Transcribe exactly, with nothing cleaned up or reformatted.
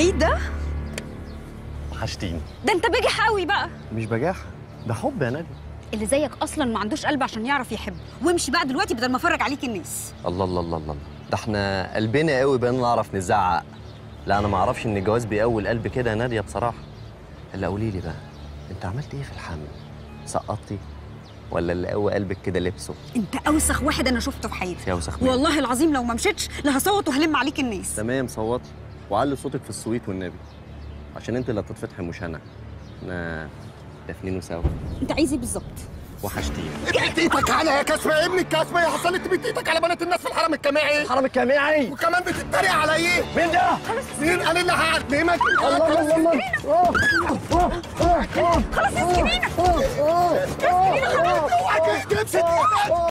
ايه ده؟ وحشتيني. ده انت بجح قوي بقى. مش بجاحه، ده حب يا ناديه. اللي زيك اصلا ما عندوش قلب عشان يعرف يحب. وامشي بقى دلوقتي بدل ما افرج عليك الناس. الله الله الله الله، ده احنا قلبنا قوي بقى نعرف نزعق. لا انا ما اعرفش ان الجواز بيقوي القلب كده يا ناديه بصراحه. الا قولي لي بقى، انت عملت ايه في الحمل؟ سقطتي ولا اللي قوي قلبك كده لبسه؟ انت اوسخ واحد انا شفته في حياتي. اوسخ مين؟ والله العظيم لو ما مشيتش لا هصوت وهلم عليك الناس. تمام صوتي، وعلي صوتك في السويت والنبي، عشان انت اللي هتتفضحي مش انا. احنا دافنينه سوا. انت عايز ايه بالظبط؟ وحشتيني. بقيت ايدك على يا كسمه يا ابن الكسمه، يا حصلت بقيت ايدك على بنات الناس في الحرم الجامعي. الحرم الجامعي وكمان بتتريق على ايه؟ مين ده؟ مين قال اللي هعلمك؟ الله الله الله. خلاص اسكتينا. اسكتينا خلاص.